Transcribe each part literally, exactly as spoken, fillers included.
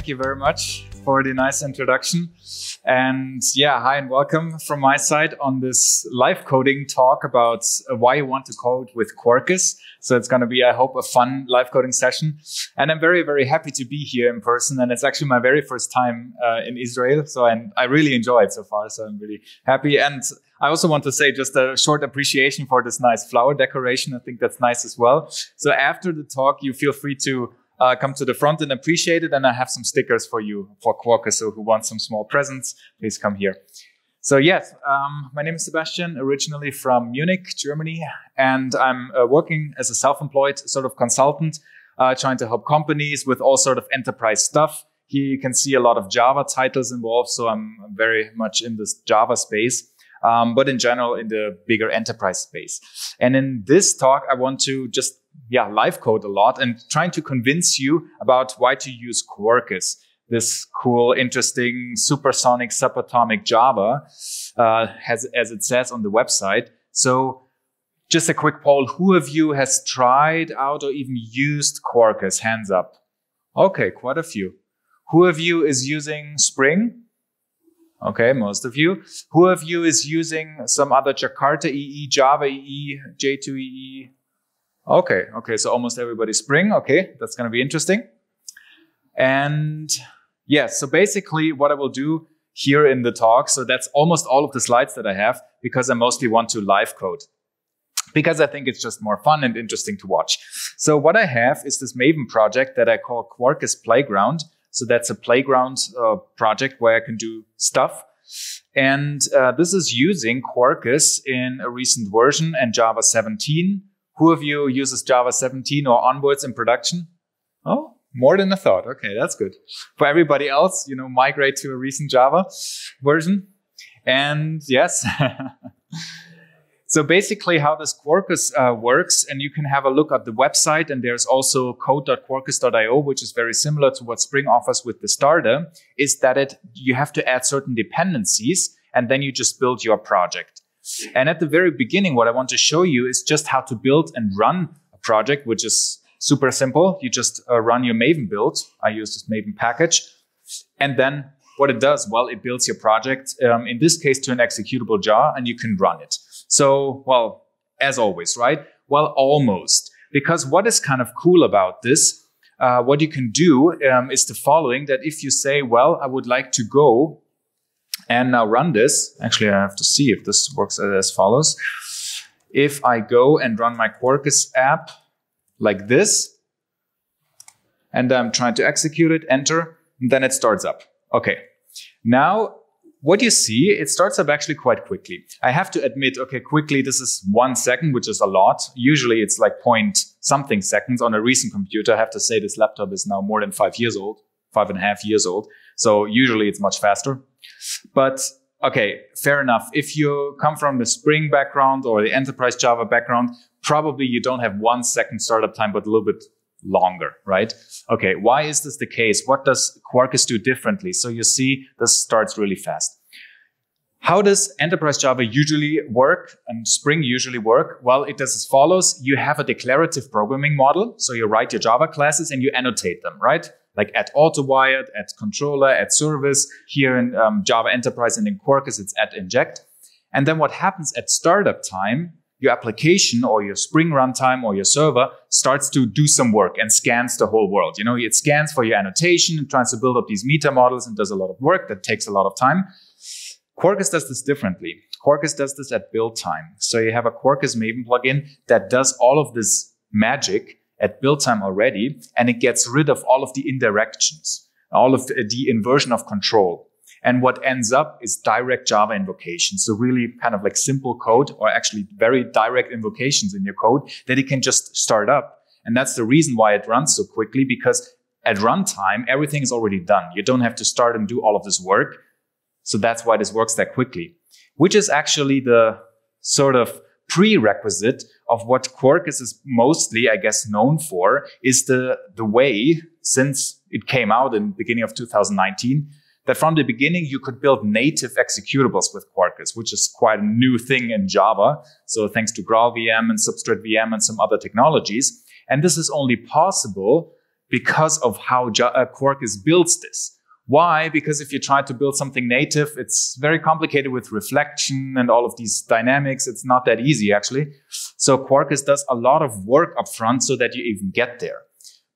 thank you very much for the nice introduction. And yeah, hi and welcome from my side on this live coding talk about why you want to code with Quarkus. So it's going to be, I hope, a fun live coding session. And I'm very, very happy to be here in person. And it's actually my very first time uh, in Israel. So I'm, I really enjoy it so far. So I'm really happy. And I also want to say just a short appreciation for this nice flower decoration. I think that's nice as well. So after the talk, you feel free to Uh, come to the front and appreciate it. And I have some stickers for you for Quarkus. So who wants some small presents, please come here. So yes, um, my name is Sebastian, originally from Munich, Germany. And I'm uh, working as a self-employed sort of consultant, uh, trying to help companies with all sort of enterprise stuff. Here you can see a lot of Java titles involved. So I'm very much in this Java space. Um, but in general, in the bigger enterprise space. And in this talk, I want to just, yeah, live code a lot and trying to convince you about why to use Quarkus, this cool, interesting, supersonic, subatomic Java, uh, has, as it says on the website. So just a quick poll. Who of you has tried out or even used Quarkus? Hands up. Okay, quite a few. Who of you is using Spring? Okay, most of you. Who of you is using some other Jakarta E E, Java E E, J two E E? Okay, okay, so almost everybody's Spring. Okay, that's going to be interesting. And yes, yeah, so basically what I will do here in the talk, so that's almost all of the slides that I have, because I mostly want to live code, because I think it's just more fun and interesting to watch. So what I have is this Maven project that I call Quarkus Playground. So that's a playground uh, project where I can do stuff. And uh, this is using Quarkus in a recent version and Java seventeen. Who of you uses Java seventeen or onwards in production? Oh, more than I thought. Okay, that's good. For everybody else, you know, migrate to a recent Java version. And yes. So basically how this Quarkus uh, works, and you can have a look at the website, and there's also code dot quarkus dot i o, which is very similar to what Spring offers with the starter, is that it you have to add certain dependencies, and then you just build your project. And at the very beginning, what I want to show you is just how to build and run a project, which is super simple. You just uh, run your Maven build. I use this Maven package. And then what it does, well, it builds your project, um, in this case, to an executable jar, and you can run it. So, well, as always, right? Well, almost. Because what is kind of cool about this, uh, what you can do um, is the following, that if you say, well, I would like to go and now run this. Actually, I have to see if this works as follows. If I go and run my Quarkus app like this, and I'm trying to execute it, enter, and then it starts up. Okay. Now, what you see, it starts up actually quite quickly. I have to admit, okay, quickly, this is one second, which is a lot. Usually it's like point something seconds on a recent computer. I have to say this laptop is now more than five years old, five and a half years old. So usually it's much faster. But okay, fair enough. If you come from the Spring background or the enterprise Java background, probably you don't have one second startup time, but a little bit longer, right? Okay, why is this the case? What does Quarkus do differently? So you see, this starts really fast. How does enterprise Java usually work and Spring usually work? Well, it does as follows. You have a declarative programming model. So you write your Java classes and you annotate them, right? Like at AutoWired, at controller, at service. Here in um, Java Enterprise and in Quarkus, it's at inject. And then what happens at startup time, your application or your Spring runtime or your server starts to do some work and scans the whole world. You know, it scans for your annotation and tries to build up these meta models and does a lot of work that takes a lot of time. Quarkus does this differently. Quarkus does this at build time. So you have a Quarkus Maven plugin that does all of this magic at build time already, and it gets rid of all of the indirections, all of the inversion of control. And what ends up is direct Java invocations. So really kind of like simple code, or actually very direct invocations in your code that it can just start up. And that's the reason why it runs so quickly, because at runtime, everything is already done. You don't have to start and do all of this work. So that's why this works that quickly, which is actually the sort of prerequisite of what Quarkus is mostly, I guess, known for, is the, the way, since it came out in the beginning of two thousand nineteen, that from the beginning, you could build native executables with Quarkus, which is quite a new thing in Java. So thanks to GraalVM and SubstrateVM and some other technologies. And this is only possible because of how Quarkus builds this. Why? Because if you try to build something native, it's very complicated with reflection and all of these dynamics. It's not that easy, actually. So Quarkus does a lot of work up front so that you even get there.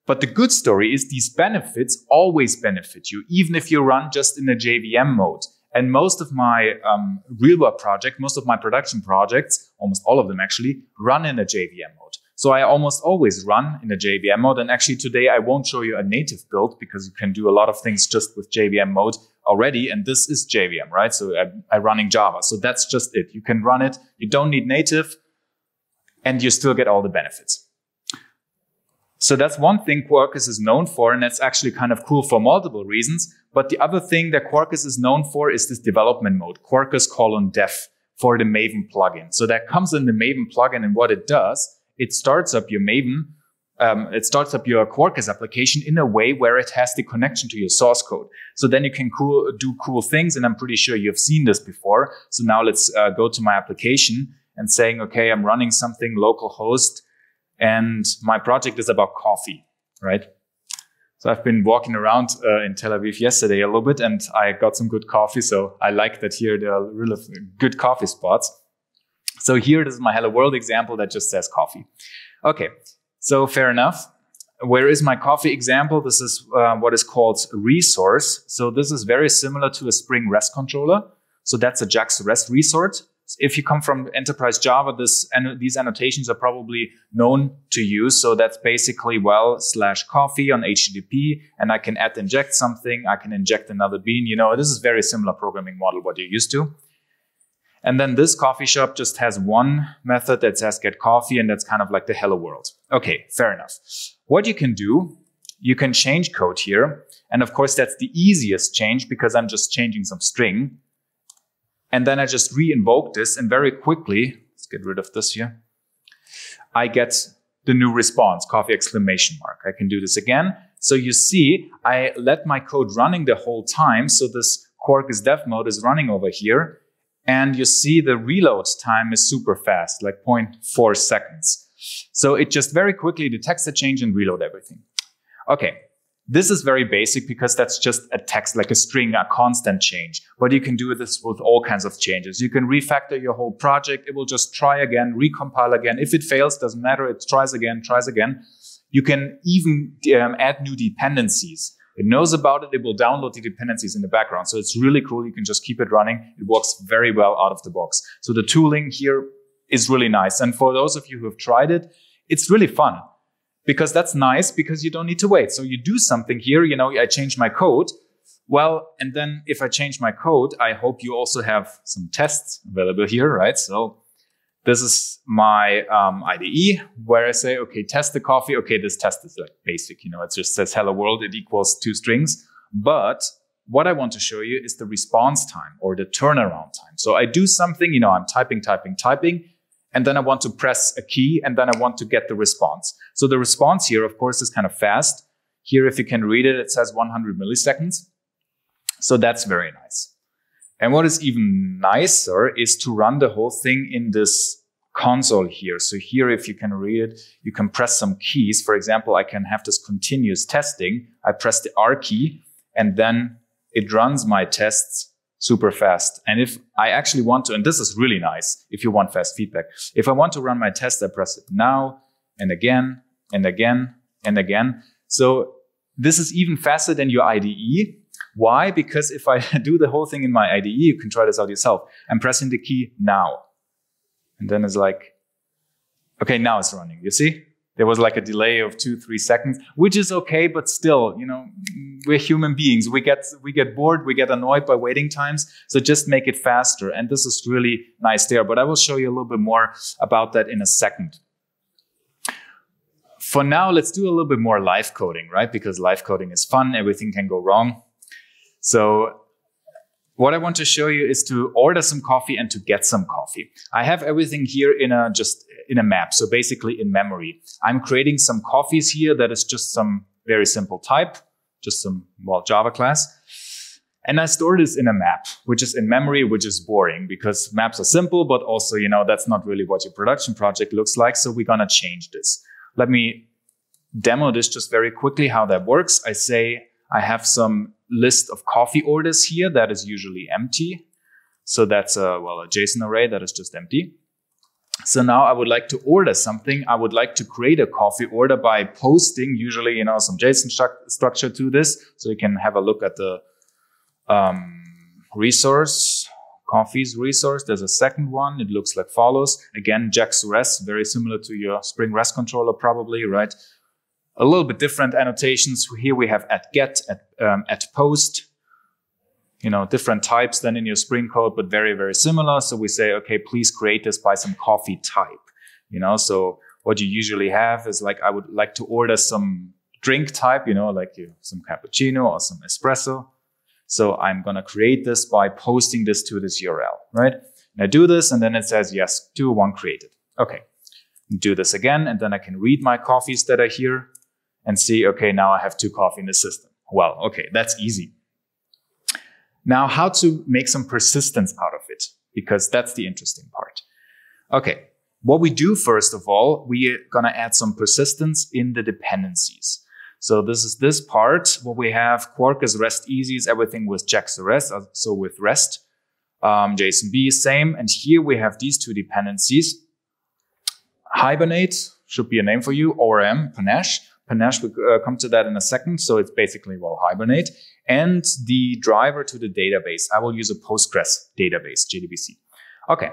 But the good story is these benefits always benefit you, even if you run just in a J V M mode. And most of my um, real world project, most of my production projects, almost all of them actually, run in a J V M mode. So I almost always run in a J V M mode. And actually today I won't show you a native build because you can do a lot of things just with J V M mode already. And this is J V M, right? So I'm, I'm running Java. So that's just it. You can run it. You don't need native and you still get all the benefits. So that's one thing Quarkus is known for, and that's actually kind of cool for multiple reasons. But the other thing that Quarkus is known for is this development mode, Quarkus colon dev for the Maven plugin. So that comes in the Maven plugin, and what it does, it starts up your Maven, um, it starts up your Quarkus application in a way where it has the connection to your source code. So then you can cool, do cool things, and I'm pretty sure you've seen this before. So now let's uh, go to my application and saying, okay, I'm running something localhost, and my project is about coffee, right? So I've been walking around uh, in Tel Aviv yesterday a little bit, and I got some good coffee. So I like that here there are really good coffee spots. So here, this is my Hello World example that just says coffee. Okay, so fair enough. Where is my coffee example? This is uh, what is called resource. So this is very similar to a Spring REST controller. So that's a JAX-R S resource. If you come from enterprise Java, this and these annotations are probably known to you. So that's basically well slash coffee on H T T P, and I can add inject something. I can inject another bean. You know, this is very similar programming model what you're used to. And then this coffee shop just has one method that says get coffee, and that's kind of like the hello world. Okay, fair enough. What you can do, you can change code here, and of course that's the easiest change because I'm just changing some string. And then I just re-invoke this, and very quickly, let's get rid of this here, I get the new response, coffee exclamation mark. I can do this again. So you see, I let my code running the whole time. So this Quarkus dev mode is running over here. And you see the reload time is super fast, like zero point four seconds. So it just very quickly detects the change and reload everything. Okay. This is very basic because that's just a text, like a string, a constant change. But you can do this with all kinds of changes. You can refactor your whole project. It will just try again, recompile again. If it fails, doesn't matter. It tries again, tries again. You can even um, add new dependencies. It knows about it. It will download the dependencies in the background. So it's really cool. You can just keep it running. It works very well out of the box. So the tooling here is really nice. And for those of you who have tried it, it's really fun. Because that's nice, because you don't need to wait. So you do something here, you know, I change my code. Well, and then if I change my code, I hope you also have some tests available here, right? So this is my um, I D E where I say, okay, test the coffee. Okay, this test is like basic, you know, it just says hello world, it equals two strings. But what I want to show you is the response time or the turnaround time. So I do something, you know, I'm typing, typing, typing. And then I want to press a key, and then I want to get the response. So the response here, of course, is kind of fast. Here, if you can read it, it says one hundred milliseconds. So that's very nice. And what is even nicer is to run the whole thing in this console here. So here, if you can read it, you can press some keys. For example, I can have this continuous testing. I press the R key, and then it runs my tests super fast. And if I actually want to, and this is really nice if you want fast feedback, if I want to run my test, I press it now and again and again and again. So this is even faster than your I D E. Why? Because if I do the whole thing in my I D E, you can try this out yourself. I'm pressing the key now. And then it's like, okay, now it's running. You see? There was like a delay of two, three seconds, which is okay, but still, you know, we're human beings. We get, we get bored, we get annoyed by waiting times. So just make it faster. And this is really nice there, but I will show you a little bit more about that in a second. For now, let's do a little bit more live coding, right? Because live coding is fun. Everything can go wrong. So what I want to show you is to order some coffee and to get some coffee. I have everything here in a just in a map, so basically in memory. I'm creating some coffees here that is just some very simple type, just some, well, Java class. And I store this in a map, which is in memory, which is boring because maps are simple, but also, you know, that's not really what your production project looks like. So we're going to change this. Let me demo this just very quickly how that works. I say I have some list of coffee orders here that is usually empty. So that's a, well, a JSON array that is just empty. So now I would like to order something. I would like to create a coffee order by posting usually, you know, some JSON stru- structure to this. So you can have a look at the um, resource, coffees resource. There's a second one. It looks like follows. Again, J A X R S, very similar to your Spring REST controller probably, right? A little bit different annotations. Here we have at get, at, um, at post. You know, different types than in your Spring code, but very, very similar. So we say, okay, please create this by some coffee type, you know? So what you usually have is like, I would like to order some drink type, you know, like you, some cappuccino or some espresso. So I'm going to create this by posting this to this U R L, right? And I do this and then it says, yes, do one created. Okay, do this again. And then I can read my coffees that are here and see, okay, now I have two coffee in the system. Well, okay, that's easy. Now, how to make some persistence out of it, because that's the interesting part. Okay, what we do, first of all, we are gonna add some persistence in the dependencies. So this is this part where we have Quarkus, REST easy, everything with J A X R S, so with REST, um, J S O N B, same. And here we have these two dependencies. Hibernate, should be a name for you, O R M, Panache. Panache, we'll uh, come to that in a second. So it's basically, well, Hibernate. And the driver to the database. I will use a Postgres database, J D B C. Okay.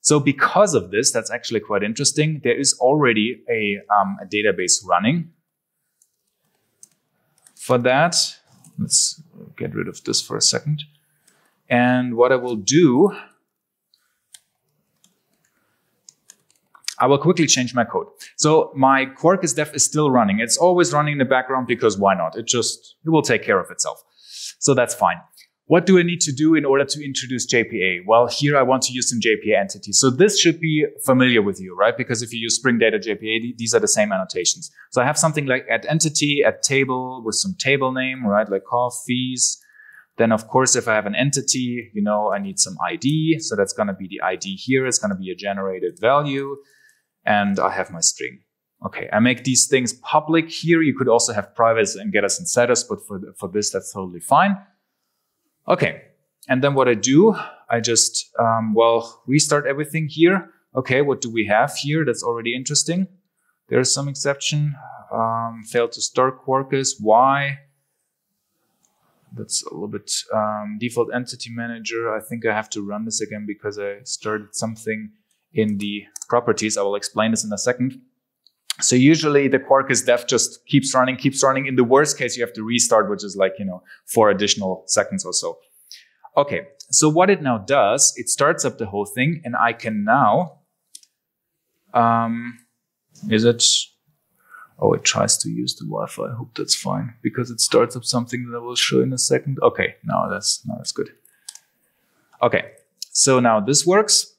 So because of this, that's actually quite interesting. There is already a, um, a database running. For that, let's get rid of this for a second. And what I will do, I will quickly change my code. So my Quarkus dev is still running. It's always running in the background because why not? It just, it will take care of itself. So that's fine. What do I need to do in order to introduce J P A? Well, here I want to use some J P A entities. So this should be familiar with you, right? Because if you use Spring Data J P A, these are the same annotations. So I have something like at entity, at table with some table name, right? Like coffees. Then of course, if I have an entity, you know, I need some I D. So that's going to be the I D here. It's going to be a generated value. And I have my string. Okay, I make these things public here. You could also have privates and getters and setters, but for, for this, that's totally fine. Okay, and then what I do, I just, um, well, restart everything here. Okay, what do we have here? That's already interesting. There is some exception. Um, failed to start Quarkus. Why? That's a little bit um, default entity manager. I think I have to run this again because I started something in the properties. I will explain this in a second. So usually the Quarkus dev just keeps running, keeps running. In the worst case, you have to restart, which is like, you know, four additional seconds or so. Okay, so what it now does, it starts up the whole thing and I can now, um, is it, oh, it tries to use the Wi-Fi. I hope that's fine because it starts up something that I will show in a second. Okay, now that's, now that's good. Okay, so now this works.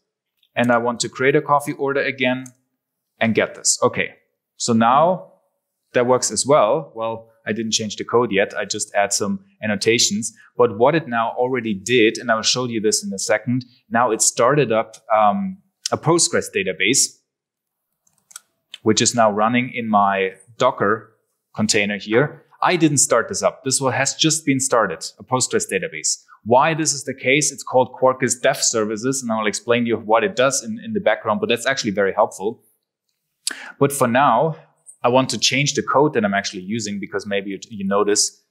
And I want to create a coffee order again and get this. Okay, so now that works as well. Well, I didn't change the code yet. I just add some annotations. But what it now already did, and I will show you this in a second. Now it started up um, a Postgres database, which is now running in my Docker container here. I didn't start this up. This has just been started, a Postgres database. Why this is the case, it's called Quarkus Dev Services, and I'll explain to you what it does in, in the background, but that's actually very helpful. But for now, I want to change the code that I'm actually using because maybe you, you notice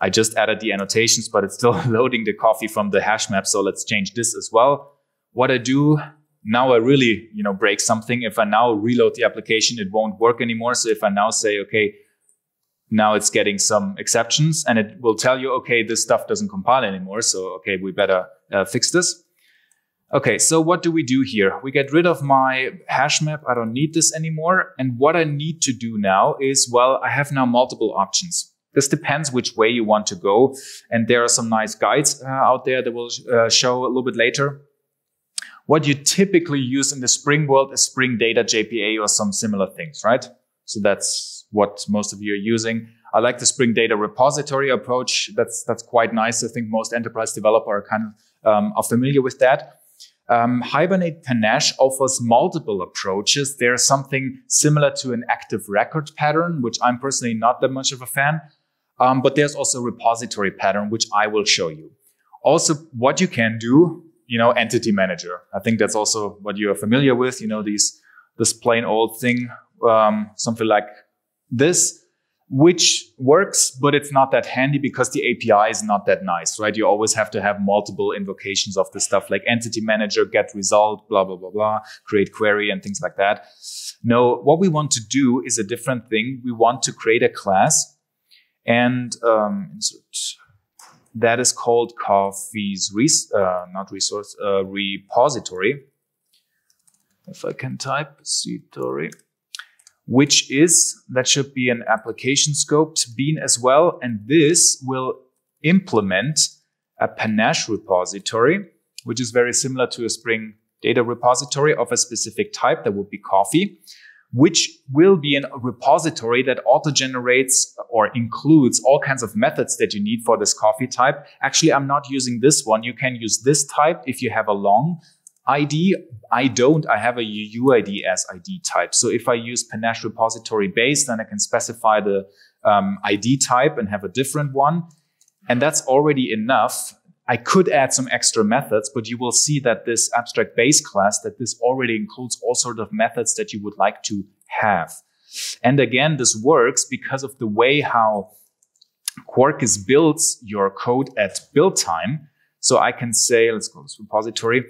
I just added the annotations, but it's still loading the coffee from the hash map, so let's change this as well. What I do, now I really, you know, break something. If I now reload the application, it won't work anymore. So if I now say, okay, now it's getting some exceptions and it will tell you, okay, this stuff doesn't compile anymore. So, okay, we better uh, fix this. Okay, so what do we do here? We get rid of my hash map. I don't need this anymore. And what I need to do now is, well, I have now multiple options. This depends which way you want to go. And there are some nice guides uh, out there that we'll uh, show a little bit later. What you typically use in the Spring world is Spring Data J P A or some similar things, right? So that's what most of you are using. I like the Spring Data repository approach. That's that's quite nice. I think most enterprise developers are kind of um, are familiar with that. Um, Hibernate Panache offers multiple approaches. There's something similar to an active record pattern, which I'm personally not that much of a fan. Um, but there's also a repository pattern, which I will show you. Also, what you can do, you know, Entity Manager. I think that's also what you are familiar with, you know, these, this plain old thing, um, something like this, which works, but it's not that handy because the A P I is not that nice, right? You always have to have multiple invocations of the stuff like Entity Manager, get result, blah, blah, blah, blah, create query and things like that. No, what we want to do is a different thing. We want to create a class. And um, that is called Coffee's res uh, not resource uh, repository. If I can type repository, which is that should be an application scoped bean as well, and this will implement a Panache repository, which is very similar to a Spring data repository of a specific type. That would be Coffee, which will be a repository that auto-generates or includes all kinds of methods that you need for this Coffee type. Actually, I'm not using this one. You can use this type if you have a long I D. I don't. I have a U U I D as I D type. So if I use Panache repository base, then I can specify the um, I D type and have a different one. And that's already enough. I could add some extra methods, but you will see that this abstract base class, that this already includes all sorts of methods that you would like to have. And again, this works because of the way how Quarkus builds your code at build time. So I can say, let's go to this repository.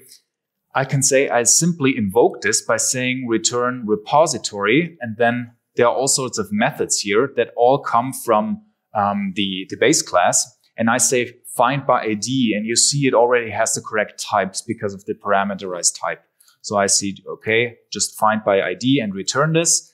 I can say I simply invoke this by saying return repository. And then there are all sorts of methods here that all come from um, the, the base class. And I say find by I D, and you see it already has the correct types because of the parameterized type. So I see, okay, just find by I D and return this.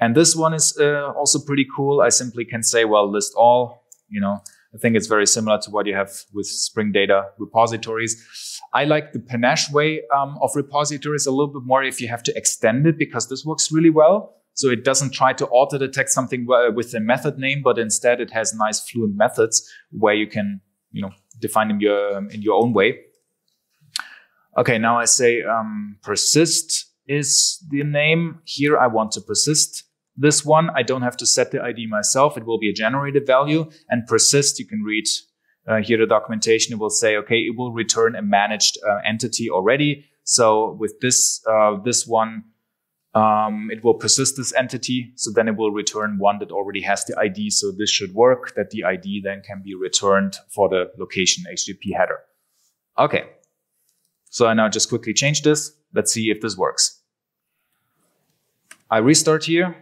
And this one is uh, also pretty cool. I simply can say, well, list all, you know, I think it's very similar to what you have with Spring data repositories. I like the Panache way um, of repositories a little bit more if you have to extend it, because this works really well. So it doesn't try to auto-detect something with a method name, but instead it has nice fluent methods where you can, you know, define in your, um, in your own way. Okay, now I say um, persist is the name. Here I want to persist this one. I don't have to set the I D myself. It will be a generated value. And persist, you can read uh, here the documentation. It will say, okay, it will return a managed uh, entity already. So with this, uh, this one, Um, it will persist this entity, so then it will return one that already has the I D. So this should work, that the I D then can be returned for the location H T T P header. Okay, so I now just quickly change this. Let's see if this works. I restart here,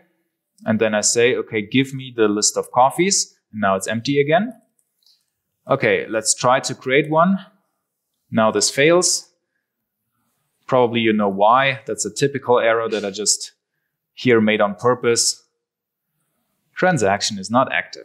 and then I say, okay, give me the list of coffees. And now it's empty again. Okay, let's try to create one. Now this fails. Probably you know why. That's a typical error that I just here made on purpose. Transaction is not active.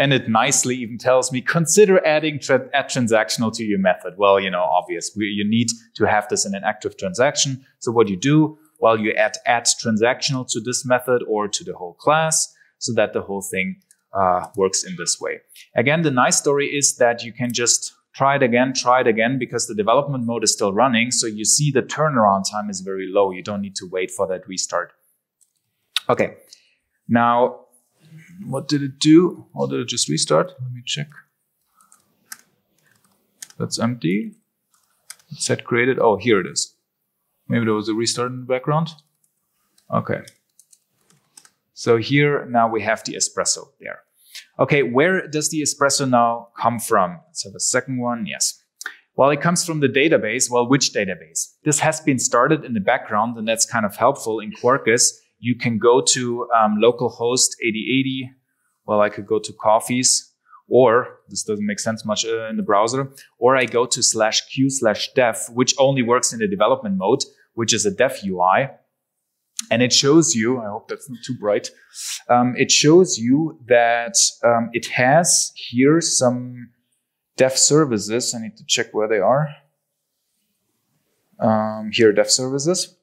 And it nicely even tells me, consider adding tra add transactional to your method. Well, you know, obvious. We, you need to have this in an active transaction. So what you do, well, you add add transactional to this method or to the whole class so that the whole thing uh, works in this way. Again, the nice story is that you can just try it again, try it again, because the development mode is still running. So you see the turnaround time is very low. You don't need to wait for that restart. Okay. Now, what did it do? Or did it just restart? Let me check. That's empty. It said created. Oh, here it is. Maybe there was a restart in the background. Okay. So here, now we have the espresso there. Okay, where does the espresso now come from? Let's have a second one. Yes. Well, it comes from the database. Well, which database? This has been started in the background, and that's kind of helpful in Quarkus. You can go to um, localhost eighty eighty. Well, I could go to Coffees, or this doesn't make sense much uh, in the browser, or I go to slash q slash dev, which only works in the development mode, which is a dev U I. And it shows you, I hope that's not too bright, um, it shows you that um, it has here some dev services. I need to check where they are. Um, here are dev services.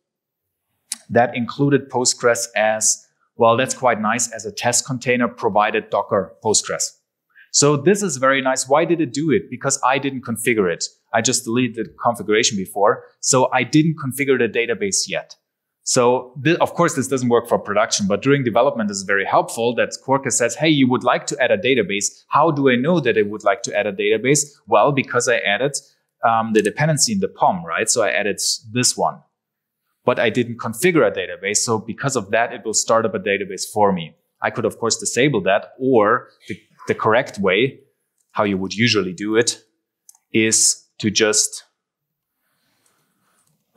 That included Postgres as, well, that's quite nice, as a test container provided Docker Postgres. So this is very nice. Why did it do it? Because I didn't configure it. I just deleted the configuration before. So I didn't configure the database yet. So th of course, this doesn't work for production, but during development, this is very helpful that Quarkus says, hey, you would like to add a database. How do I know that I would like to add a database? Well, because I added um, the dependency in the P O M, right? So I added this one, but I didn't configure a database. So because of that, it will start up a database for me. I could, of course, disable that, or the, the correct way, how you would usually do it, is to just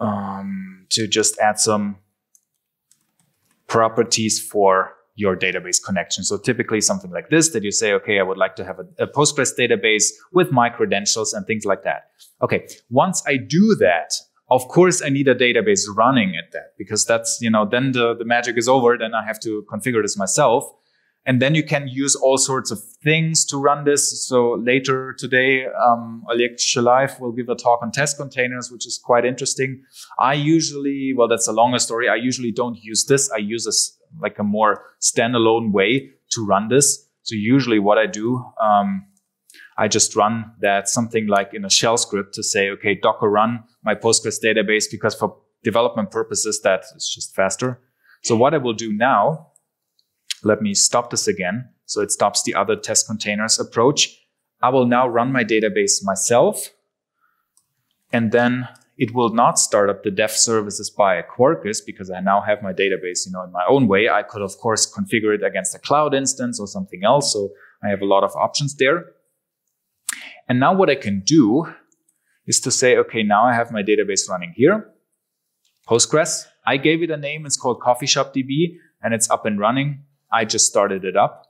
um, to just add some properties for your database connection. So typically something like this, that you say, okay, I would like to have a, a Postgres database with my credentials and things like that. Okay, once I do that, of course, I need a database running at that, because that's, you know, then the, the magic is over. Then I have to configure this myself. And then you can use all sorts of things to run this. So later today, um, Alek Shalaif will give a talk on test containers, which is quite interesting. I usually, well, that's a longer story. I usually don't use this. I use a, like a more standalone way to run this. So usually what I do, um, I just run that something like in a shell script to say, okay, Docker run my Postgres database, because for development purposes, that is just faster. So what I will do now, let me stop this again. So it stops the other test containers approach. I will now run my database myself. And then it will not start up the dev services by Quarkus, because I now have my database, you know, in my own way. I could, of course, configure it against a cloud instance or something else. So I have a lot of options there. And now what I can do is to say, okay, now I have my database running here, Postgres. I gave it a name. It's called Coffee Shop D B, and it's up and running. I just started it up.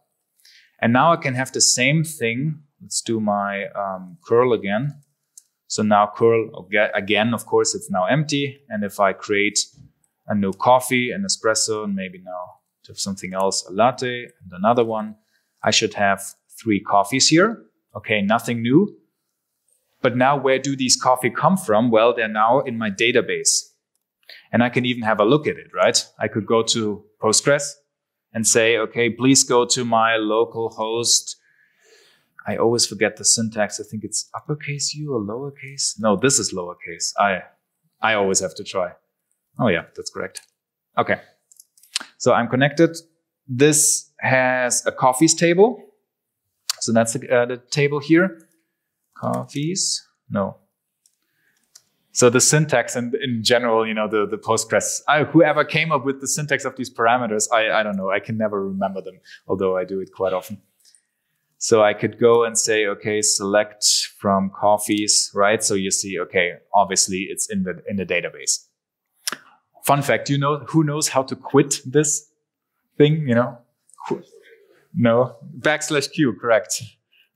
And now I can have the same thing. Let's do my um, curl again. So now curl again, of course, it's now empty. And if I create a new coffee, an espresso, and maybe now to have something else, a latte and another one, I should have three coffees here. Okay, nothing new. But now where do these coffee come from? Well, they're now in my database. And I can even have a look at it, right? I could go to Postgres and say, okay, please go to my local host. I always forget the syntax. I think it's uppercase U or lowercase. No, this is lowercase. I, I always have to try. Oh yeah, that's correct. Okay, so I'm connected. This has a coffees table. So that's the, uh, the table here, coffees, no. So the syntax and in general, you know, the, the Postgres, I, whoever came up with the syntax of these parameters, I, I don't know, I can never remember them, although I do it quite often. So I could go and say, okay, select from coffees, right? So you see, okay, obviously it's in the, in the database. Fun fact, you know, who knows how to quit this thing, you know? No, backslash Q, correct.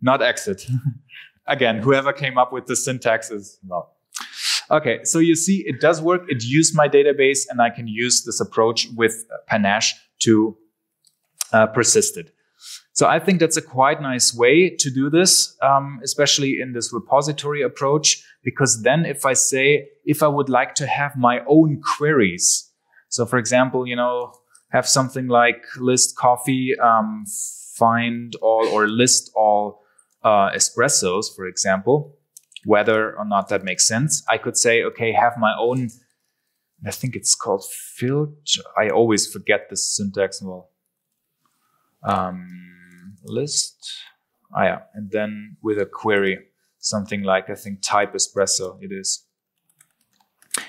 Not exit. Again, whoever came up with the syntax is, well. Okay, so you see, it does work. It used my database, and I can use this approach with Panache to uh, persist it. So I think that's a quite nice way to do this, um, especially in this repository approach, because then if I say, if I would like to have my own queries, so for example, you know, have something like list coffee, um, find all, or list all uh, espressos, for example, whether or not that makes sense. I could say, okay, have my own, I think it's called filter. I always forget the syntax. Well, um, list, ah, yeah. And then with a query, something like, I think type espresso it is.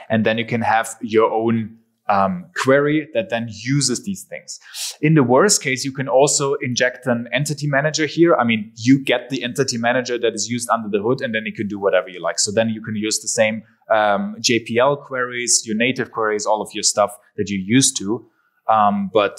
And then you can have your own Um, query that then uses these things. In the worst case, you can also inject an entity manager here. I mean, you get the entity manager that is used under the hood, and then you can do whatever you like. So then you can use the same um, J P L queries, your native queries, all of your stuff that you're used to. Um, but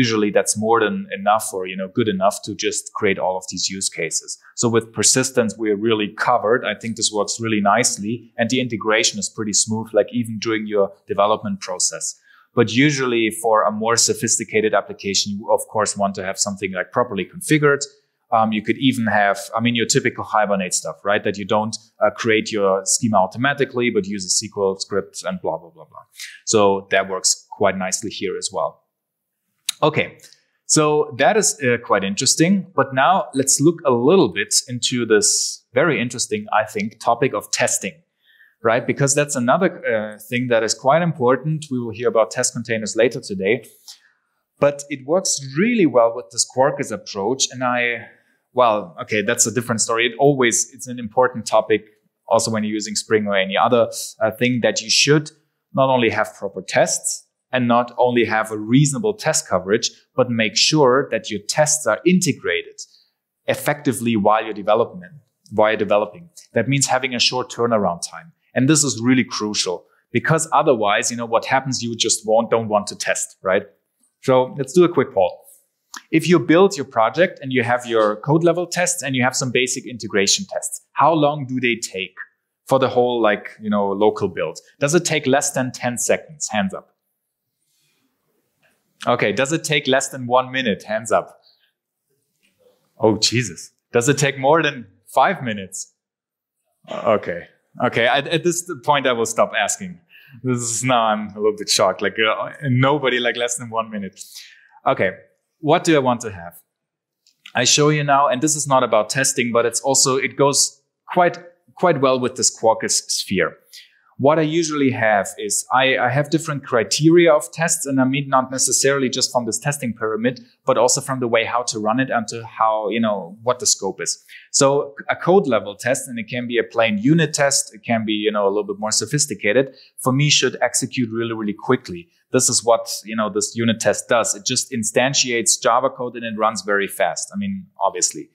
usually that's more than enough, or, you know, good enough to just create all of these use cases. So with persistence, we are really covered. I think this works really nicely, and the integration is pretty smooth, like even during your development process. But usually for a more sophisticated application, you of course want to have something like properly configured. Um, you could even have, I mean, your typical Hibernate stuff, right? That you don't uh, create your schema automatically, but use a S Q L script and blah, blah, blah, blah. So that works quite nicely here as well. Okay, So that is uh, quite interesting. But now let's look a little bit into this very interesting, I think, topic of testing, right? Because that's another uh, thing that is quite important. We will hear about test containers later today. But it works really well with this Quarkus approach. And I, well, okay, that's a different story. It always, it's an important topic also when you're using Spring or any other uh, thing, that you should not only have proper tests and not only have a reasonable test coverage, but make sure that your tests are integrated effectively while you're development, while you're developing. That means having a short turnaround time. And this is really crucial, because otherwise, you know, what happens, you just won't, don't want to test, right? So let's do a quick poll. If you build your project and you have your code level tests and you have some basic integration tests, how long do they take for the whole, like, you know, local build? Does it take less than ten seconds? Hands up. Okay. Does it take less than one minute? Hands up. Oh, Jesus. Does it take more than five minutes? Okay. Okay. I, at this point, I will stop asking. This is now I'm a little bit shocked. Like uh, nobody like less than one minute. Okay. What do I want to have? I show you now, and this is not about testing, but it's also, it goes quite, quite well with this Quarkus sphere. What I usually have is I, I have different criteria of tests, and I mean, not necessarily just from this testing pyramid, but also from the way how to run it and to how, you know, what the scope is. So a code level test, and it can be a plain unit test. It can be, you know, a little bit more sophisticated, for me should execute really, really quickly. This is what, you know, this unit test does. It just instantiates Java code and it runs very fast. I mean, obviously.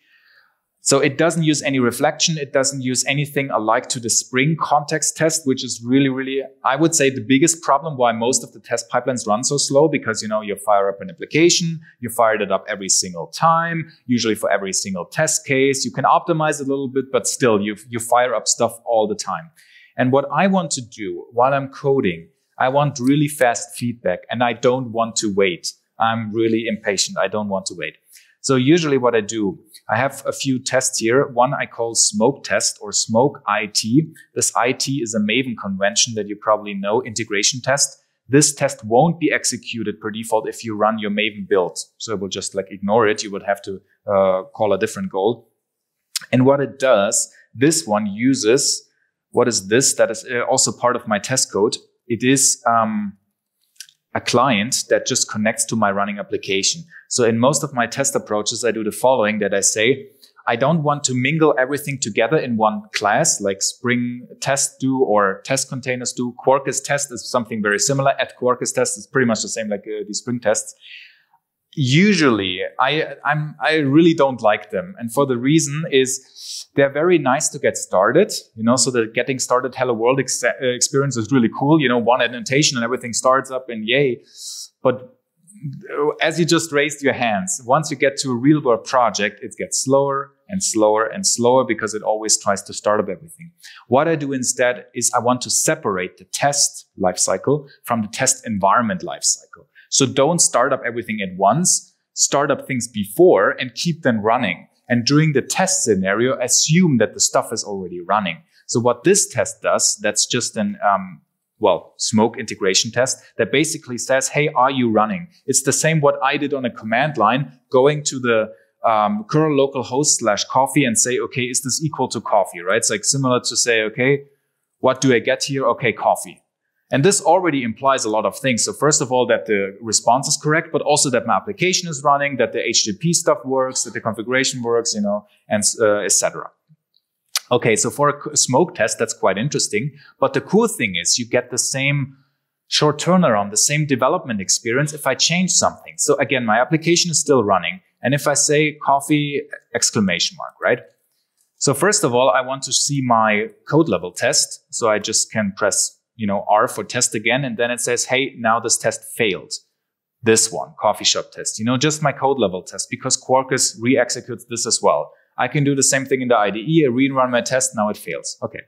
So it doesn't use any reflection. It doesn't use anything alike to the Spring context test, which is really, really, I would say, the biggest problem why most of the test pipelines run so slow, because, you know, you fire up an application, you fire it up every single time, usually for every single test case. You can optimize a little bit, but still you, you fire up stuff all the time. And what I want to do while I'm coding, I want really fast feedback, and I don't want to wait. I'm really impatient. I don't want to wait. So usually what I do, I have a few tests here. One I call smoke test or smoke I T. This I T is a Maven convention that you probably know, integration test. This test won't be executed per default if you run your Maven build. So it will just like ignore it. You would have to uh, call a different goal. And what it does, this one uses, what is this? That is also part of my test code. It is um, a client that just connects to my running application. So in most of my test approaches, I do the following, that I say, I don't want to mingle everything together in one class, like Spring test do or test containers do. Quarkus test is something very similar. At Quarkus test is pretty much the same, like uh, the Spring tests. Usually, I, I'm, I really don't like them. And for the reason is they're very nice to get started, you know, so the getting started Hello World ex experience is really cool. You know, one annotation and everything starts up and yay. But as you just raised your hands, once you get to a real world project, it gets slower and slower and slower because it always tries to start up everything. What I do instead is I want to separate the test lifecycle from the test environment lifecycle. So don't start up everything at once, start up things before and keep them running. And during the test scenario, assume that the stuff is already running. So what this test does, that's just an, um, well, smoke integration test that basically says, hey, are you running? It's the same what I did on a command line, going to the um, curl local host slash coffee and say, okay, is this equal to coffee, right? It's like similar to say, okay, what do I get here? Okay, coffee. And this already implies a lot of things. So first of all, that the response is correct, but also that my application is running, that the H T T P stuff works, that the configuration works, you know, and uh, et cetera. Okay, so for a smoke test, that's quite interesting. But the cool thing is you get the same short turnaround, the same development experience if I change something. So again, my application is still running. And if I say coffee, exclamation mark, right? So first of all, I want to see my code level test. So I just can press, you know, R for test again. And then it says, hey, now this test failed. This one, coffee shop test, you know, just my code level test, because Quarkus re-executes this as well. I can do the same thing in the I D E, I rerun my test, now it fails. Okay.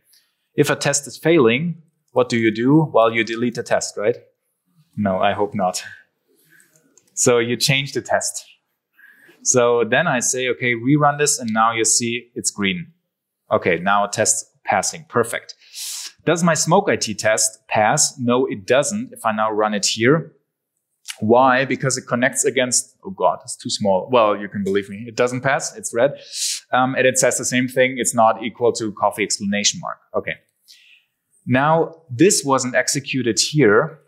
If a test is failing, what do you do? Well, you delete the test, right? No, I hope not. So you change the test. So then I say, okay, rerun this, and now you see it's green. Okay, now a test passing, perfect. Does my smoke I T test pass? No, it doesn't. If I now run it here, Why? Because it connects against, oh God, it's too small. Well, you can believe me. It doesn't pass. It's red. Um, and it says the same thing. It's not equal to coffee exclamation mark. Okay. Now, this wasn't executed here.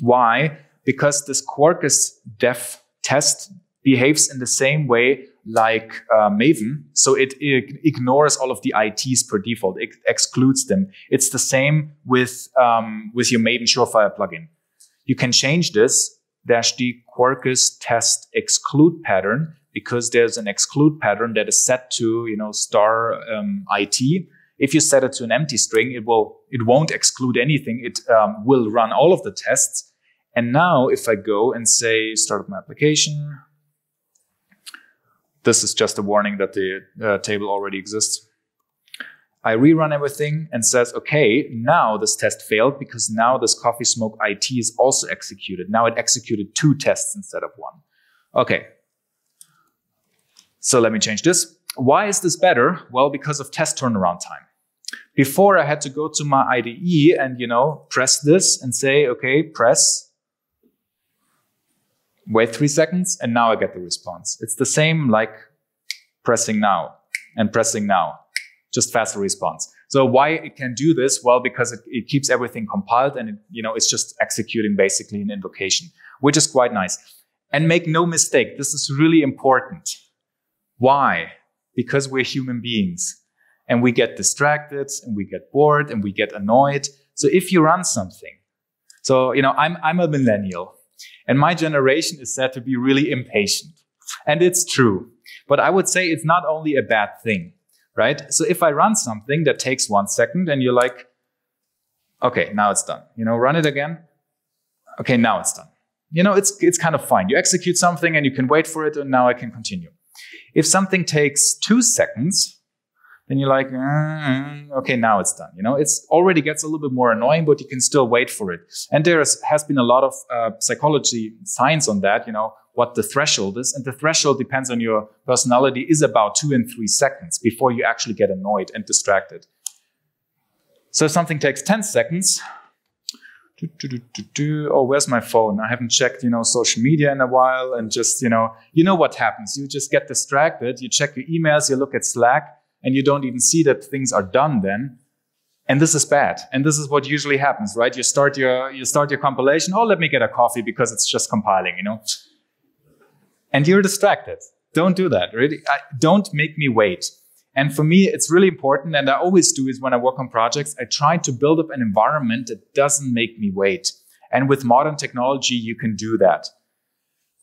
Why? Because this Quarkus dev test behaves in the same way like uh, Maven. So it, it ignores all of the I Ts per default. It excludes them. It's the same with, um, with your Maven Surefire plugin. You can change this dash the Quarkus test exclude pattern because there's an exclude pattern that is set to, you know, star um, I T. If you set it to an empty string, it will, it won't exclude anything. It um, will run all of the tests. And now if I go and say, start up my application, this is just a warning that the uh, table already exists. I rerun everything and says, okay, now this test failed because now this coffee smoke I T is also executed. Now it executed two tests instead of one. Okay. So let me change this. Why is this better? Well, because of test turnaround time. Before I had to go to my I D E and, you know, press this and say, okay, press, wait three seconds. And now I get the response. It's the same like pressing now and pressing now. Just faster response. So why it can do this? Well, because it, it keeps everything compiled and it, you know, it's just executing basically an invocation, which is quite nice. And make no mistake, this is really important. Why? Because we're human beings and we get distracted and we get bored and we get annoyed. So if you run something, so, you know, I'm, I'm a millennial and my generation is said to be really impatient, and it's true, but I would say it's not only a bad thing. Right? So if I run something that takes one second and you're like, okay, now it's done, you know, run it again. Okay, now it's done. You know, it's, it's kind of fine. You execute something and you can wait for it, and now I can continue. If something takes two seconds, then you're like, mm-hmm, okay, now it's done. You know, it's already gets a little bit more annoying, but you can still wait for it. And there is, has been a lot of uh, psychology science on that, you know, what the threshold is. And the threshold depends on your personality, is about two and three seconds before you actually get annoyed and distracted. So if something takes ten seconds, do, do, do, do, do, oh, where's my phone? I haven't checked, you know, social media in a while, and just, you know, you know what happens. You just get distracted. You check your emails, you look at Slack, and you don't even see that things are done then. And this is bad. And this is what usually happens, right? You start your, you start your compilation. Oh, let me get a coffee because it's just compiling, you know. And you're distracted. Don't do that, really. I, don't make me wait. And for me, it's really important, and I always do, is when I work on projects, I try to build up an environment that doesn't make me wait. And with modern technology, you can do that.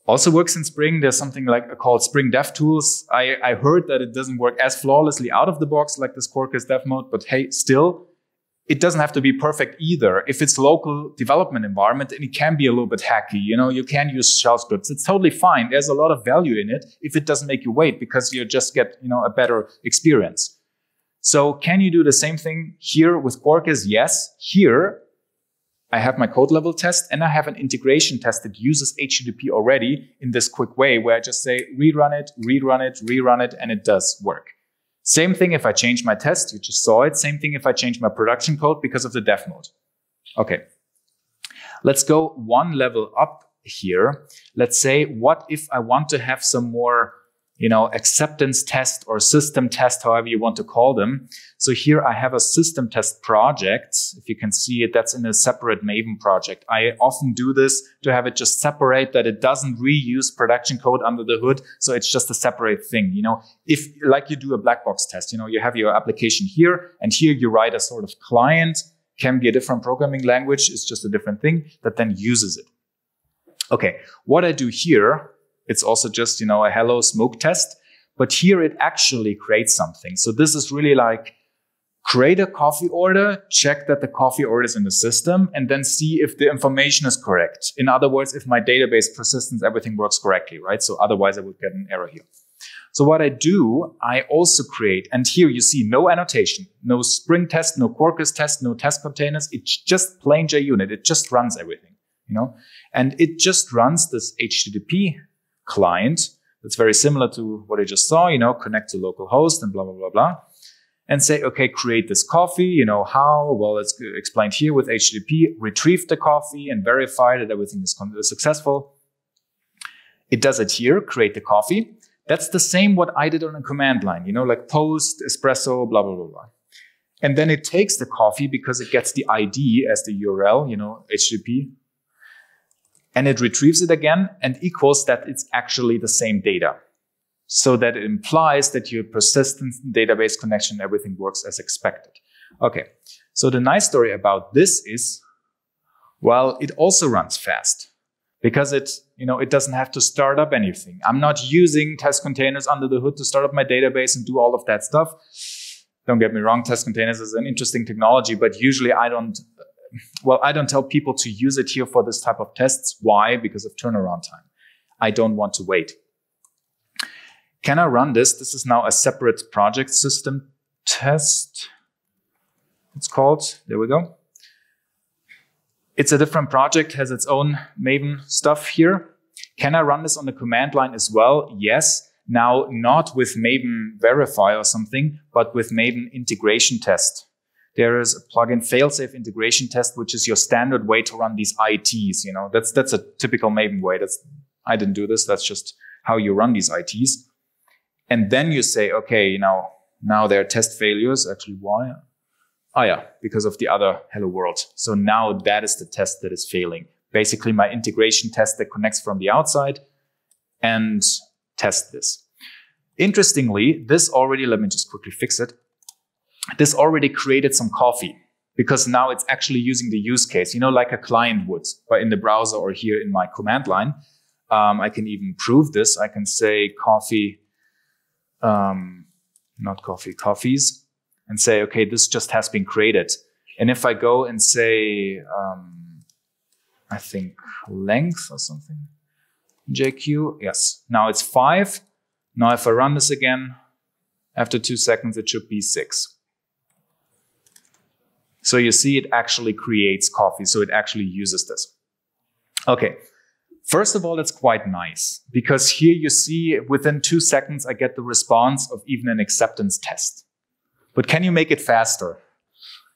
Also works in Spring. There's something like called Spring Dev Tools. I, I heard that it doesn't work as flawlessly out of the box like this Quarkus dev mode, but hey, still, it doesn't have to be perfect either. If it's local development environment, and it can be a little bit hacky, you know, you can use shell scripts. It's totally fine. There's a lot of value in it if it doesn't make you wait, because you just get, you know, a better experience. So can you do the same thing here with Quarkus? Yes. Here, I have my code level test, and I have an integration test that uses H T T P already in this quick way, where I just say, rerun it, rerun it, rerun it, and it does work. Same thing if I change my test, you just saw it. Same thing if I change my production code because of the dev mode. Okay, let's go one level up here. Let's say, what if I want to have some more, you know, acceptance test or system test, however you want to call them. So here I have a system test project. If you can see it, that's in a separate Maven project. I often do this to have it just separate, that it doesn't reuse production code under the hood. So it's just a separate thing. You know, if like you do a black box test, you know, you have your application here, and here you write a sort of client, can be a different programming language. It's just a different thing that then uses it. Okay. What I do here, it's also just, you know, a hello smoke test, but here it actually creates something. So this is really like, create a coffee order, check that the coffee order is in the system, and then see if the information is correct. In other words, if my database persistence, everything works correctly, right? So otherwise I would get an error here. So what I do, I also create, and here you see no annotation, no Spring test, no Quarkus test, no test containers. It's just plain JUnit. It just runs everything, you know, and it just runs this H T T P client. That's very similar to what I just saw, you know, connect to localhost and blah, blah, blah, blah. and say, okay, create this coffee. You know how? Well, it's explained here with H T T P, retrieve the coffee and verify that everything is successful. It does it here, create the coffee. That's the same what I did on a command line, you know, like post, espresso, blah, blah, blah, blah. And then it takes the coffee because it gets the I D as the U R L, you know, H T T P. And it retrieves it again and equals that it's actually the same data. So that it implies that your persistent database connection, everything works as expected. Okay, so the nice story about this is, well, it also runs fast because it, you know, it doesn't have to start up anything. I'm not using test containers under the hood to start up my database and do all of that stuff. Don't get me wrong, test containers is an interesting technology, but usually I don't, well, I don't tell people to use it here for this type of tests. Why? Because of turnaround time. I don't want to wait. Can I run this? This is now a separate project system test. It's called, there we go. It's a different project, has its own Maven stuff here. Can I run this on the command line as well? Yes. Now, not with Maven verify or something, but with Maven integration test. There is a plugin failsafe integration test, which is your standard way to run these I Ts. You know, that's, that's a typical Maven way. That's, I didn't do this. That's just how you run these I Ts. And then you say, okay, you know, now there are test failures. Actually, why? Oh yeah, because of the other hello world. So now that is the test that is failing. Basically my integration test that connects from the outside and test this. Interestingly, this already, let me just quickly fix it. This already created some coffee because now it's actually using the use case, you know, like a client would, but in the browser or here in my command line. Um, I can even prove this. I can say coffee. Um, not coffee, coffees, and say, okay, this just has been created. And if I go and say, um, I think length or something, J Q, yes, now it's five. Now if I run this again, after two seconds, it should be six. So you see it actually creates coffee. So it actually uses this. Okay. First of all, that's quite nice because here you see within two seconds, I get the response of even an acceptance test. But can you make it faster?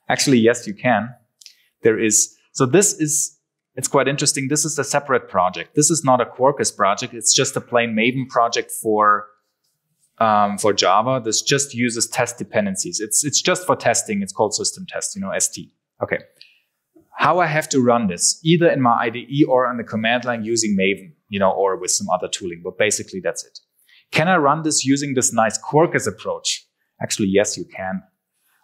Actually, yes, you can. There is. So this is, it's quite interesting. This is a separate project. This is not a Quarkus project. It's just a plain Maven project for, um, for Java. This just uses test dependencies. It's, it's just for testing. It's called system test, you know, S T. Okay. How I have to run this, either in my I D E or on the command line using Maven, you know, or with some other tooling, but basically that's it. Can I run this using this nice Quarkus approach? Actually, yes, you can.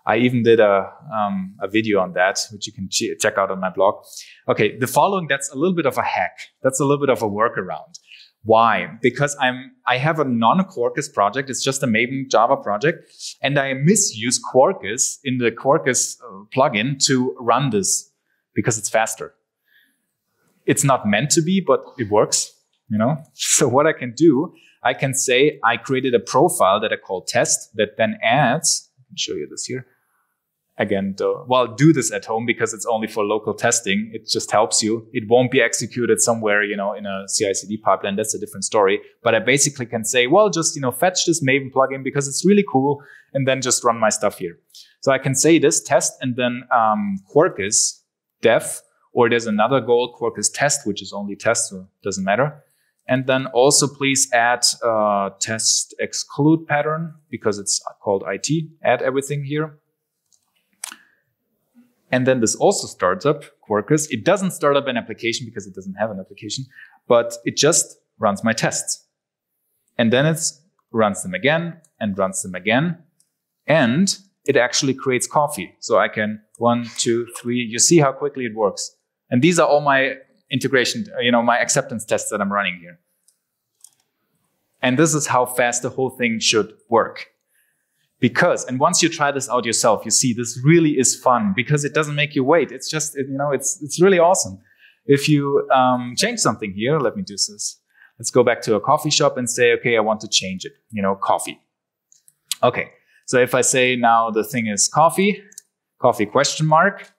I even did a, um, a video on that, which you can ch check out on my blog. Okay, the following, that's a little bit of a hack. That's a little bit of a workaround. Why? Because I'm, I have a non-Quarkus project. It's just a Maven Java project, and I misuse Quarkus in the Quarkus uh, plugin to run this. Because it's faster. It's not meant to be, but it works, you know? So what I can do, I can say I created a profile that I call test that then adds, I can show you this here. Again, though, well, do this at home because it's only for local testing. It just helps you. It won't be executed somewhere, you know, in a C I C D pipeline. That's a different story. But I basically can say, well, just, you know, fetch this Maven plugin because it's really cool and then just run my stuff here. So I can say this test and then um, Quarkus Dev, or there's another goal, Quarkus test, which is only test, so it doesn't matter. And then also please add uh, test exclude pattern because it's called I T, add everything here. And then this also starts up Quarkus. It doesn't start up an application because it doesn't have an application, but it just runs my tests. And then it runs them again and runs them again. And it actually creates coffee. So I can one, two, three, you see how quickly it works. And these are all my integration, you know, my acceptance tests that I'm running here. And this is how fast the whole thing should work. Because, and once you try this out yourself, you see this really is fun because it doesn't make you wait. It's just, you know, it's, it's really awesome. If you um, change something here, let me do this. Let's go back to a coffee shop and say, okay, I want to change it, you know, coffee. Okay. So if I say now the thing is coffee, coffee question mark.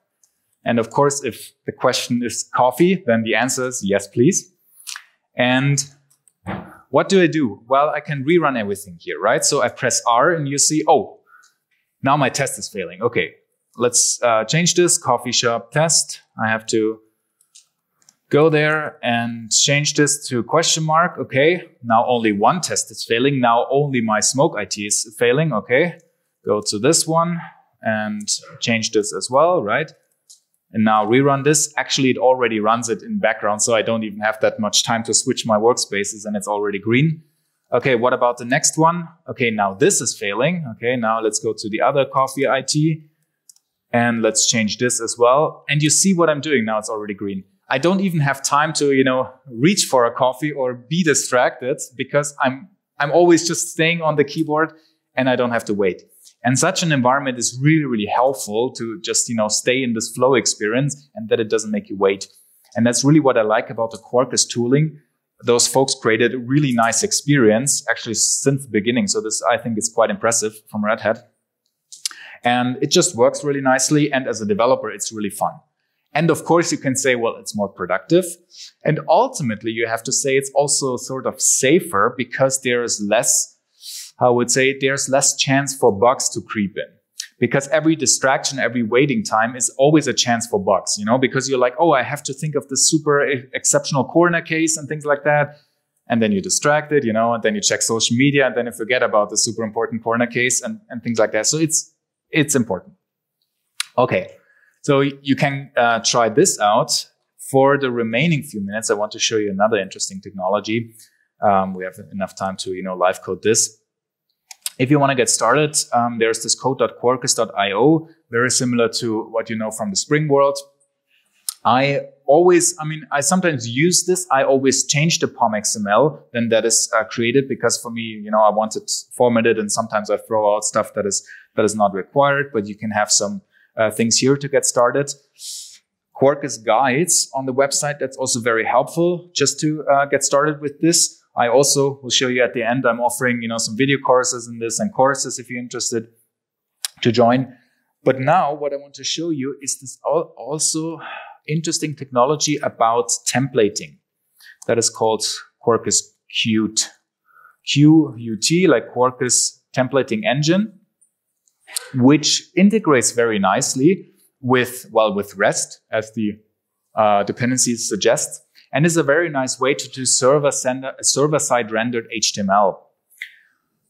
And of course, if the question is coffee, then the answer is yes, please. And what do I do? Well, I can rerun everything here, right? So I press R and you see, oh, Now my test is failing. Okay, let's uh, change this. Coffee shop test. I have to go there and change this to question mark. Okay, now only one test is failing. Now only my smoke I T is failing. Okay, go to this one and change this as well, right? And now rerun this. Actually, it already runs it in background, so I don't even have that much time to switch my workspaces and it's already green. Okay, what about the next one? Okay, now this is failing. Okay, now let's go to the other coffee I T and let's change this as well. And you see what I'm doing now, it's already green. I don't even have time to, you know, reach for a coffee or be distracted because I'm, I'm always just staying on the keyboard and I don't have to wait. And such an environment is really, really helpful to just, you know, stay in this flow experience and that it doesn't make you wait. And that's really what I like about the Quarkus tooling. Those folks created a really nice experience actually since the beginning. So this, I think, is quite impressive from Red Hat. And it just works really nicely. And as a developer, it's really fun. And of course, you can say, well, it's more productive. And ultimately, you have to say it's also sort of safer because there is less, I would say there's less chance for bugs to creep in, because every distraction, every waiting time is always a chance for bugs, you know, because you're like, oh, I have to think of the super exceptional corner case and things like that. And then you're distracted, you know, and then you check social media and then you forget about the super important corner case and, and things like that. So it's, it's important. Okay. So you can uh, try this out. For the remaining few minutes, I want to show you another interesting technology. Um, we have enough time to, you know, live code this. If you want to get started, um, there's this code dot quarkus dot i o, very similar to what you know from the Spring world. I always, I mean, I sometimes use this. I always change the pom X M L then that is uh, created because for me, you know, I want it formatted and sometimes I throw out stuff that is, that is not required, but you can have some uh, things here to get started. Quarkus guides on the website. That's also very helpful just to uh, get started with this. I also will show you at the end, I'm offering, you know, some video courses in this and courses if you're interested to join. But now what I want to show you is this also interesting technology about templating that is called Quarkus Qt. Q U T, like Quarkus templating engine, which integrates very nicely with, well, with REST as the uh, dependencies suggest. And is a very nice way to do server sender, server-side rendered H T M L,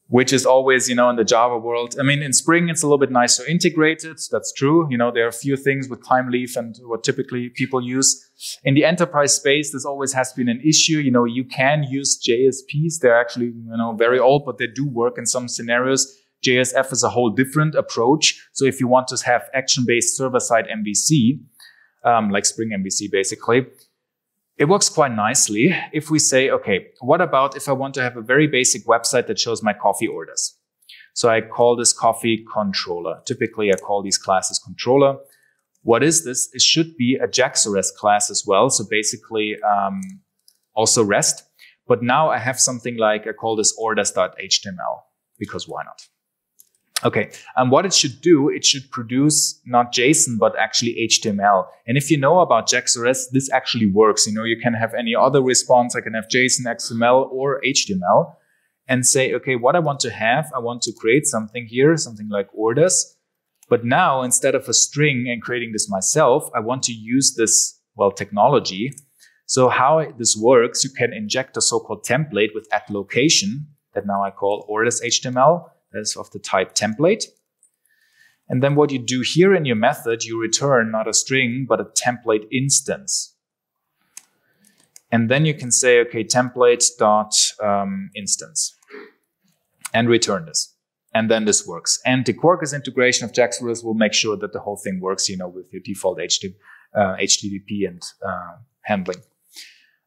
which is always, you know, in the Java world. I mean, in Spring, it's a little bit nicer integrated. That's true. You know, there are a few things with Thymeleaf and what typically people use. In the enterprise space, this always has been an issue. You know, you can use J S Ps. They're actually, you know, very old, but they do work in some scenarios. J S F is a whole different approach. So if you want to have action-based server-side M V C, um, like Spring M V C, basically, it works quite nicely if we say, okay, what about if I want to have a very basic website that shows my coffee orders? So I call this coffee controller. Typically, I call these classes controller. What is this? It should be a jax R S class as well. So basically, um, also REST. But now I have something like, I call this orders dot H T M L, because why not? Okay, and um, what it should do, it should produce not JSON, but actually H T M L. And if you know about jax R S, this actually works. You know, you can have any other response. I can have JSON, X M L, or H T M L and say, okay, what I want to have, I want to create something here, something like orders. But now, instead of a string and creating this myself, I want to use this, well, technology. So how this works, you can inject a so-called template with at location that now I call orders H T M L. That is of the type template. And then what you do here in your method, you return not a string, but a template instance. And then you can say, okay, template dot instance and return this. And then this works. And the Quarkus integration of jax R S will make sure that the whole thing works, you know, with your default H T T P and uh, handling.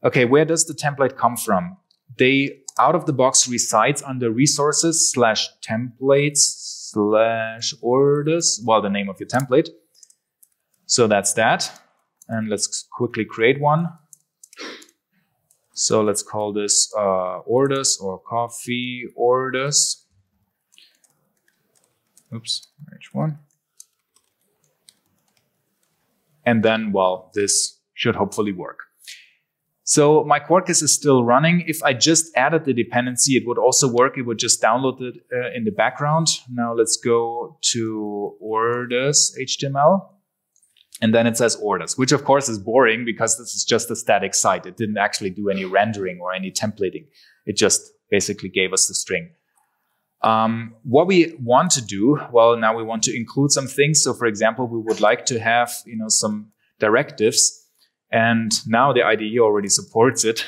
Okay, where does the template come from? They out of the box resides under resources slash templates slash orders. Well, the name of your template. So that's that. And let's quickly create one. So let's call this uh, orders or coffee orders. Oops, H one. And then, well, this should hopefully work. So my Quarkus is still running. If I just added the dependency, it would also work. It would just download it uh, in the background. Now let's go to orders H T M L. And then it says orders, which of course is boring because this is just a static site. It didn't actually do any rendering or any templating. It just basically gave us the string. Um, what we want to do, well, now we want to include some things. So for example, we would like to have, you know, some directives. And now the I D E already supports it.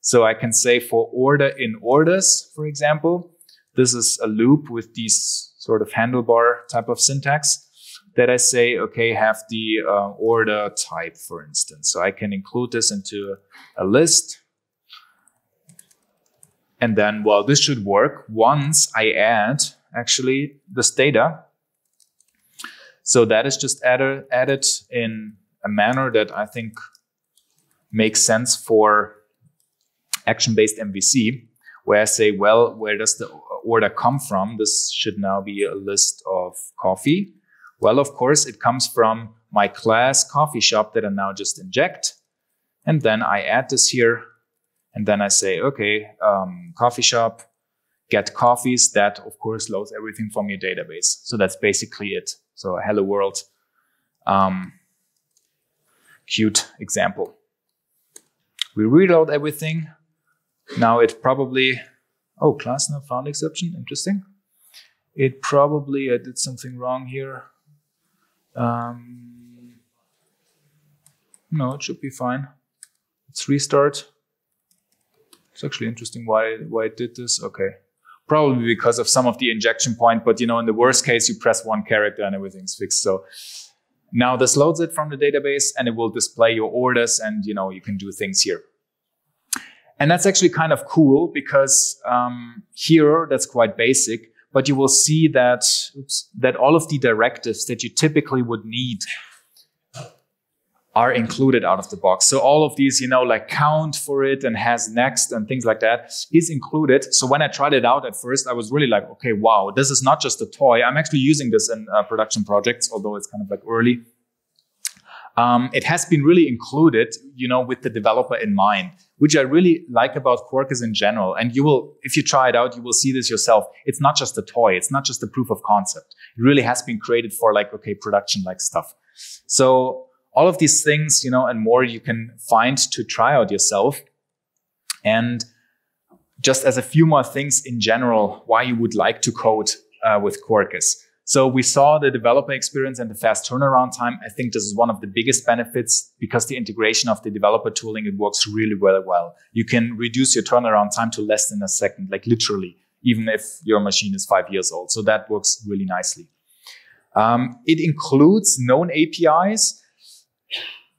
So I can say for order in orders, for example, this is a loop with these sort of handlebar type of syntax that I say, okay, have the uh, order type, for instance. So I can include this into a list. And then, well, this should work once I add actually this data. So that is just added, added in a manner that I think makes sense for action-based M V C, where I say, well, where does the order come from? This should now be a list of coffee. Well, of course, it comes from my class coffee shop that I now just inject. And then I add this here. And then I say, okay, um, coffee shop, get coffees. That, of course, loads everything from your database. So that's basically it. So hello world. Um, Cute example. We reload everything. Now it probably, oh, class now found exception, interesting. It probably, I did something wrong here. Um, no, it should be fine. Let's restart. It's actually interesting why, why it did this, okay. Probably because of some of the injection point, but you know, in the worst case, you press one character and everything's fixed, so. Now this loads it from the database and it will display your orders and, you know, you can do things here. And that's actually kind of cool because um, here that's quite basic, but you will see that, oops, that all of the directives that you typically would need are included out of the box. So all of these, you know, like count for it and has next and things like that is included. So when I tried it out at first, I was really like, okay, wow, this is not just a toy. I'm actually using this in uh, production projects, although it's kind of like early. Um, it has been really included, you know, with the developer in mind, which I really like about Quarkus in general. And you will, if you try it out, you will see this yourself. It's not just a toy. It's not just a proof of concept. It really has been created for like, okay, production like stuff. So all of these things, you know, and more you can find to try out yourself. And just as a few more things in general, why you would like to code uh, with Quarkus. So we saw the developer experience and the fast turnaround time. I think this is one of the biggest benefits because the integration of the developer tooling, it works really well. well. You can reduce your turnaround time to less than a second, like literally, even if your machine is five years old. So that works really nicely. Um, it includes known A P Is.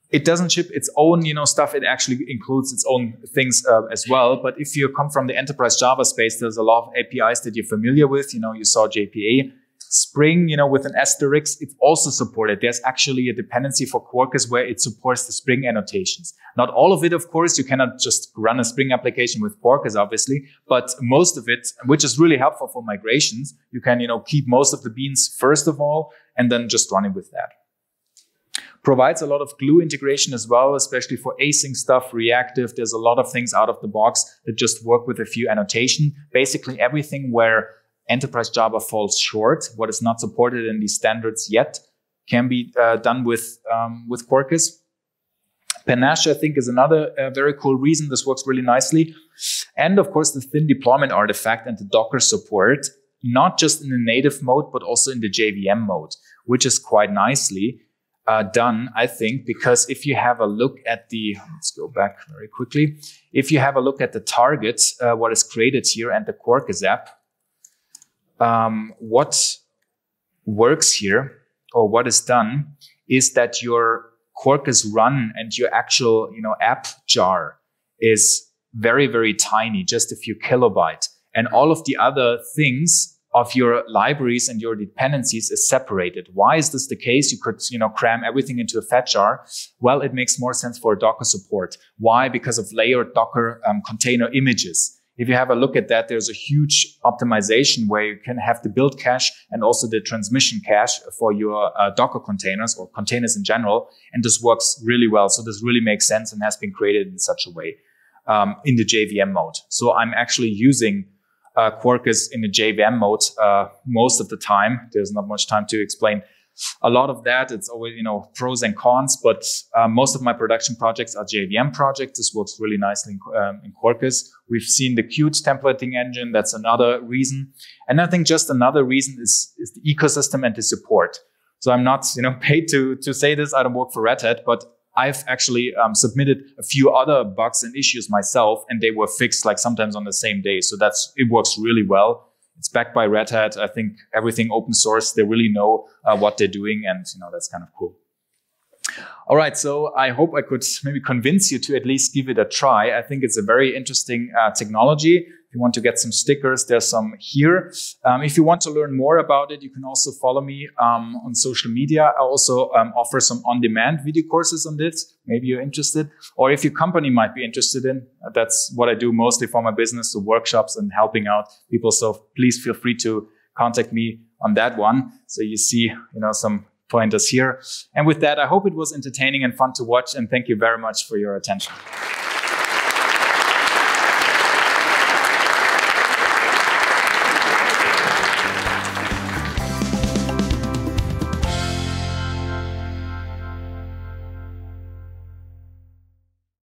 It doesn't ship its own, you know, stuff. It actually includes its own things uh, as well. But if you come from the enterprise Java space, there's a lot of A P Is that you're familiar with. You know, you saw J P A. Spring, you know, with an asterisk, it's also supported. There's actually a dependency for Quarkus where it supports the Spring annotations. Not all of it, of course. You cannot just run a Spring application with Quarkus, obviously. But most of it, which is really helpful for migrations, you can, you know, keep most of the beans first of all, and then just run it with that. Provides a lot of glue integration as well, especially for async stuff, reactive. There's a lot of things out of the box that just work with a few annotation. Basically everything where enterprise Java falls short, what is not supported in these standards yet, can be uh, done with, um, with Quarkus. Panache, I think, is another uh, very cool reason this works really nicely. And of course, the thin deployment artifact and the Docker support, not just in the native mode, but also in the J V M mode, which is quite nicely Uh, done, I think, because if you have a look at the, let's go back very quickly. If you have a look at the target, uh, what is created here and the Quarkus app, um, what works here or what is done is that your Quarkus run and your actual, you know, app jar is very, very tiny, just a few kilobyte, and all of the other things of your libraries and your dependencies is separated. Why is this the case? You could, you know, cram everything into a fat jar. Well, it makes more sense for Docker support. Why? Because of layered Docker um, container images. if you have a look at that, there's a huge optimization where you can have the build cache and also the transmission cache for your uh, Docker containers or containers in general. And this works really well. So this really makes sense and has been created in such a way um, in the J V M mode. So I'm actually using uh, Quarkus in the J V M mode uh, most of the time. There's not much time to explain a lot of that. It's always, you know, pros and cons, but uh, most of my production projects are J V M projects. This works really nicely in, um, in Quarkus. We've seen the Qt templating engine. That's another reason. And I think just another reason is, is the ecosystem and the support. So I'm not, you know, paid to, to say this. I don't work for Red Hat, but I've actually um, submitted a few other bugs and issues myself, and they were fixed like sometimes on the same day. So that's, it works really well. It's backed by Red Hat. I think everything open source, they really know uh, what they're doing, and you know, that's kind of cool. All right, so I hope I could maybe convince you to at least give it a try. I think it's a very interesting uh, technology. If you want to get some stickers, there's some here. Um, if you want to learn more about it, you can also follow me um, on social media. I also um, offer some on-demand video courses on this. Maybe you're interested, or if your company might be interested in. That's what I do mostly for my business, so workshops and helping out people. So please feel free to contact me on that one. So you see, you know, some pointers here. And with that, I hope it was entertaining and fun to watch, and thank you very much for your attention.